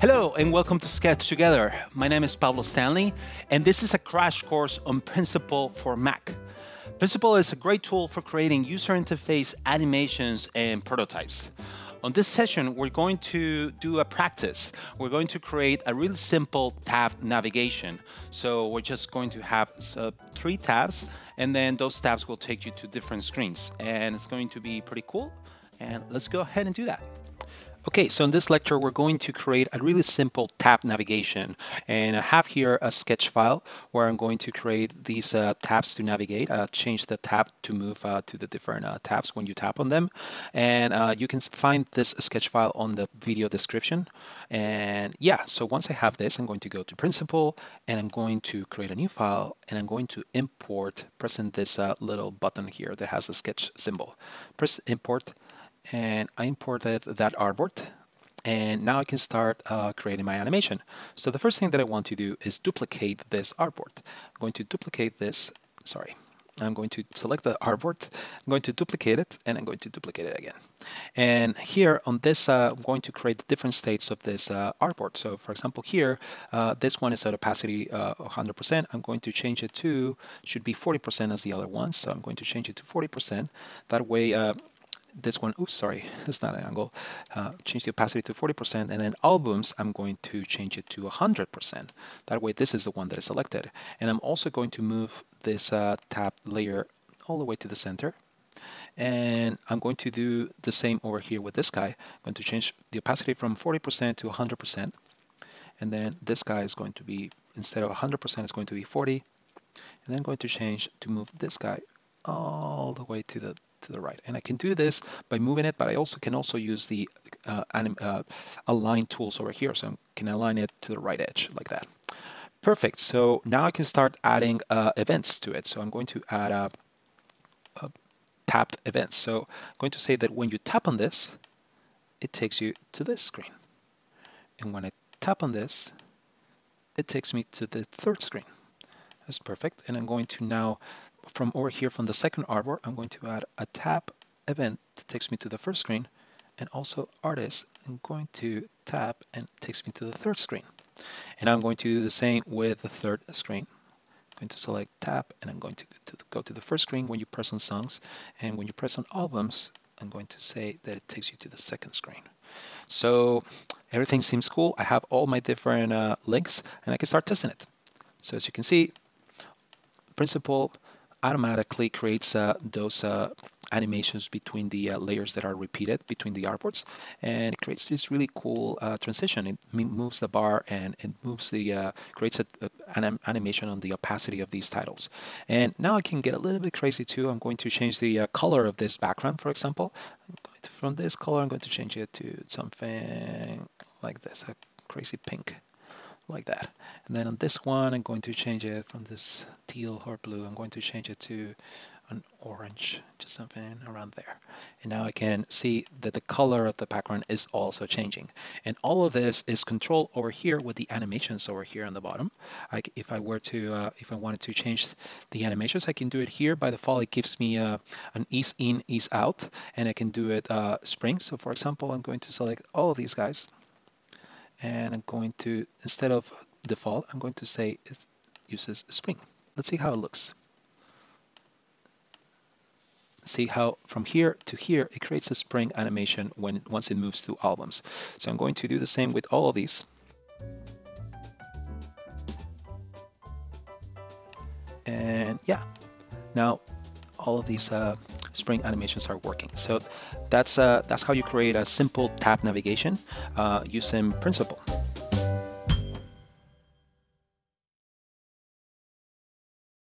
Hello and welcome to Sketch Together. My name is Pablo Stanley and this is a crash course on Principle for Mac. Principle is a great tool for creating user interface animations and prototypes. On this session, we're going to do a practice. We're going to create a real simple tab navigation. So we're just going to have three tabs and then those tabs will take you to different screens. And it's going to be pretty cool. And let's go ahead and do that. Okay, so in this lecture, we're going to create a really simple tab navigation. And I have here a sketch file where I'm going to create these tabs to navigate, change the tab to move to the different tabs when you tap on them. And you can find this sketch file on the video description. And yeah, so once I have this, I'm going to go to Principle and I'm going to create a new file and I'm going to import, pressing this little button here that has a sketch symbol. Press import. And I imported that artboard and now I can start creating my animation. So the first thing that I want to do is duplicate this artboard. I'm going to duplicate this, sorry. I'm going to select the artboard, I'm going to duplicate it, and I'm going to duplicate it again. And here on this, I'm going to create the different states of this artboard. So for example, here, this one is at opacity 100%. I'm going to change it to, should be 40% as the other one. So I'm going to change it to 40%. That way, this one, oops, sorry, it's not an angle. Change the opacity to 40%, and then albums, I'm going to change it to 100%. That way, this is the one that is selected. And I'm also going to move this tab layer all the way to the center. And I'm going to do the same over here with this guy. I'm going to change the opacity from 40% to 100%. And then this guy is going to be, instead of 100%, it's going to be 40. And then I'm going to change to move this guy all the way to the right, and I can do this by moving it, but I also can also use the align tools over here, so I can align it to the right edge like that. Perfect. So now I can start adding events to it. So I'm going to add a tapped events. So I'm going to say that when you tap on this, it takes you to this screen, and when I tap on this, it takes me to the third screen. That's perfect. And I'm going to now, from over here from the second artboard, I'm going to add a tap event that takes me to the first screen, and also artist, I'm going to tap and it takes me to the third screen. And I'm going to do the same with the third screen. I'm going to select tap and I'm going to go to the first screen when you press on songs, and when you press on albums, I'm going to say that it takes you to the second screen. So everything seems cool. I have all my different links and I can start testing it. So as you can see, Principle automatically creates those animations between the layers that are repeated between the artboards, and it creates this really cool transition. It moves the bar and it moves the creates an animation on the opacity of these titles. And now I can get a little bit crazy too. I'm going to change the color of this background, for example. I'm going to, from this color, I'm going to change it to something like this, a crazy pink. Like that. And then on this one, I'm going to change it from this teal or blue, I'm going to change it to an orange, just something around there. And now I can see that the color of the background is also changing. And all of this is controlled over here with the animations over here on the bottom. If I wanted to change the animations, I can do it here. By default, it gives me an ease in, ease out, and I can do it spring. So for example, I'm going to select all of these guys. And I'm going to, instead of default, I'm going to say it uses spring. Let's see how it looks. See how from here to here, it creates a spring animation once it moves to albums. So I'm going to do the same with all of these. And yeah, now all of these spring animations are working. So that's how you create a simple tab navigation using Principle.